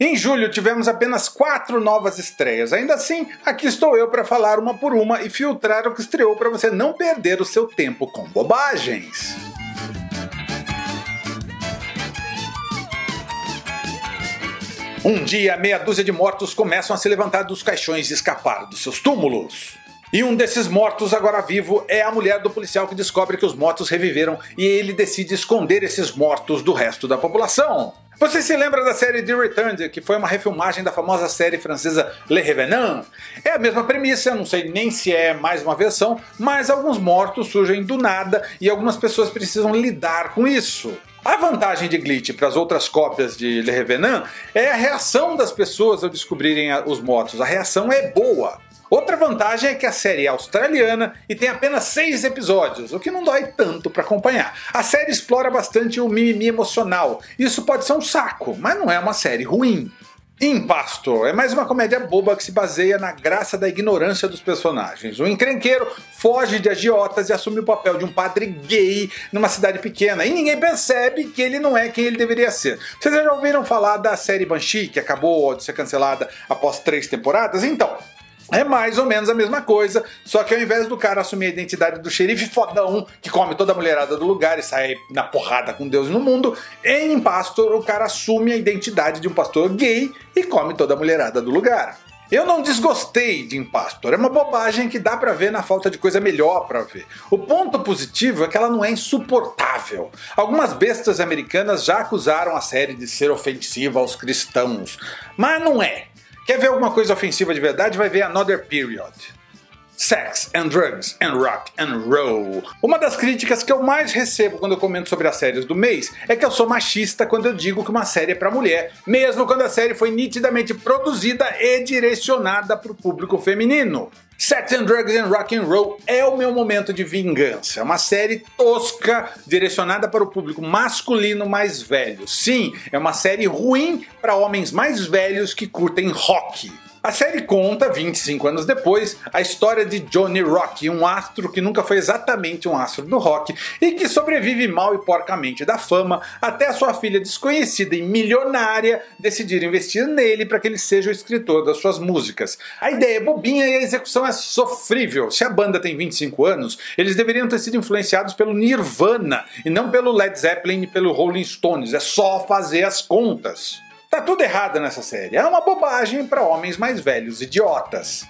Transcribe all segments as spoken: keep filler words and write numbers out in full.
Em julho tivemos apenas quatro novas estreias, ainda assim, aqui estou eu para falar uma por uma e filtrar o que estreou para você não perder o seu tempo com bobagens. Um dia, meia dúzia de mortos começam a se levantar dos caixões e escapar dos seus túmulos. E um desses mortos agora vivo é a mulher do policial que descobre que os mortos reviveram e ele decide esconder esses mortos do resto da população. Você se lembra da série The Returned, que foi uma refilmagem da famosa série francesa Les Revenants? É a mesma premissa, não sei nem se é mais uma versão, mas alguns mortos surgem do nada e algumas pessoas precisam lidar com isso. A vantagem de Glitch para as outras cópias de Les Revenants é a reação das pessoas ao descobrirem os mortos. A reação é boa. Outra vantagem é que a série é australiana e tem apenas seis episódios, o que não dói tanto para acompanhar. A série explora bastante o mimimi emocional. Isso pode ser um saco, mas não é uma série ruim. Impastor é mais uma comédia boba que se baseia na graça da ignorância dos personagens. Um encrenqueiro foge de agiotas e assume o papel de um padre gay numa cidade pequena, e ninguém percebe que ele não é quem ele deveria ser. Vocês já ouviram falar da série Banshee, que acabou de ser cancelada após três temporadas? Então, é mais ou menos a mesma coisa, só que ao invés do cara assumir a identidade do xerife fodão, que come toda a mulherada do lugar e sai na porrada com Deus no mundo, em Impastor o cara assume a identidade de um pastor gay e come toda a mulherada do lugar. Eu não desgostei de Impastor, é uma bobagem que dá pra ver na falta de coisa melhor pra ver. O ponto positivo é que ela não é insuportável. Algumas bestas americanas já acusaram a série de ser ofensiva aos cristãos, mas não é. Quer ver alguma coisa ofensiva de verdade? Vai ver Another Period. Sex and Drugs and Rock and Roll. Uma das críticas que eu mais recebo quando eu comento sobre as séries do mês é que eu sou machista quando eu digo que uma série é pra mulher, mesmo quando a série foi nitidamente produzida e direcionada pro público feminino. Sex and Drugs and Rock and Roll é o meu momento de vingança. É uma série tosca, direcionada para o público masculino mais velho. Sim, é uma série ruim para homens mais velhos que curtem rock. A série conta, vinte e cinco anos depois, a história de Johnny Rock, um astro que nunca foi exatamente um astro do rock e que sobrevive mal e porcamente da fama até a sua filha desconhecida e milionária decidir investir nele para que ele seja o escritor das suas músicas. A ideia é bobinha e a execução é sofrível. Se a banda tem vinte e cinco anos, eles deveriam ter sido influenciados pelo Nirvana e não pelo Led Zeppelin e pelo Rolling Stones. É só fazer as contas. Tá tudo errado nessa série, é uma bobagem para homens mais velhos idiotas.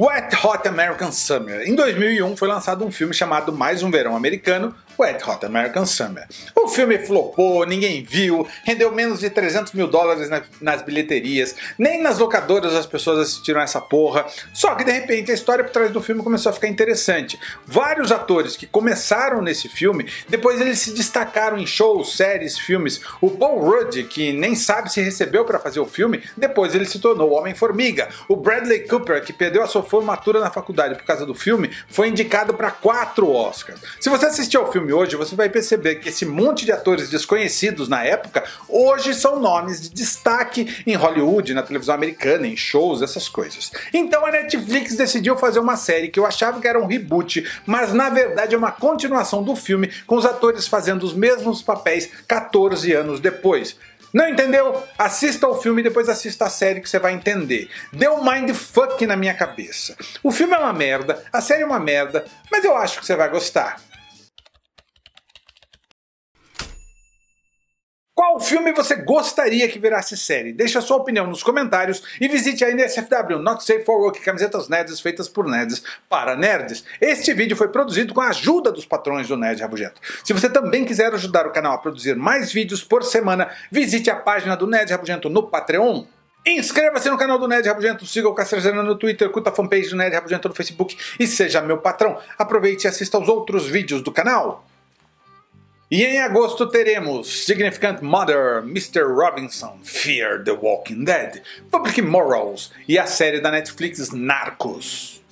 Wet Hot American Summer. Em dois mil e um foi lançado um filme chamado Mais um Verão Americano, Wet Hot American Summer. O filme flopou, ninguém viu, rendeu menos de trezentos mil dólares nas bilheterias, nem nas locadoras as pessoas assistiram essa porra. Só que de repente a história por trás do filme começou a ficar interessante. Vários atores que começaram nesse filme, depois eles se destacaram em shows, séries, filmes. O Paul Rudd, que nem sabe se recebeu para fazer o filme, depois ele se tornou o Homem-Formiga. O Bradley Cooper, que perdeu a sua formatura na faculdade por causa do filme, foi indicado para quatro Oscars. Se você assistiu ao filme hoje, você vai perceber que esse monte de atores desconhecidos na época hoje são nomes de destaque em Hollywood, na televisão americana, em shows, essas coisas. Então a Netflix decidiu fazer uma série que eu achava que era um reboot, mas na verdade é uma continuação do filme com os atores fazendo os mesmos papéis quatorze anos depois. Não entendeu? Assista ao filme e depois assista a série que você vai entender. Deu um mindfuck na minha cabeça. O filme é uma merda, a série é uma merda, mas eu acho que você vai gostar. Qual filme você gostaria que virasse série? Deixe a sua opinião nos comentários e visite a N S F W, Not Safe for Work, camisetas nerds feitas por nerds para nerds. Este vídeo foi produzido com a ajuda dos patrões do Nerd Rabugento. Se você também quiser ajudar o canal a produzir mais vídeos por semana, visite a página do Nerd Rabugento no Patreon. Inscreva-se no canal do Nerd Rabugento, siga o Castrezana no Twitter, curta a fanpage do Nerd Rabugento no Facebook e seja meu patrão. Aproveite e assista aos outros vídeos do canal. E em agosto teremos Significant Mother, mister Robinson, Fear the Walking Dead, Public Morals e a série da Netflix Narcos.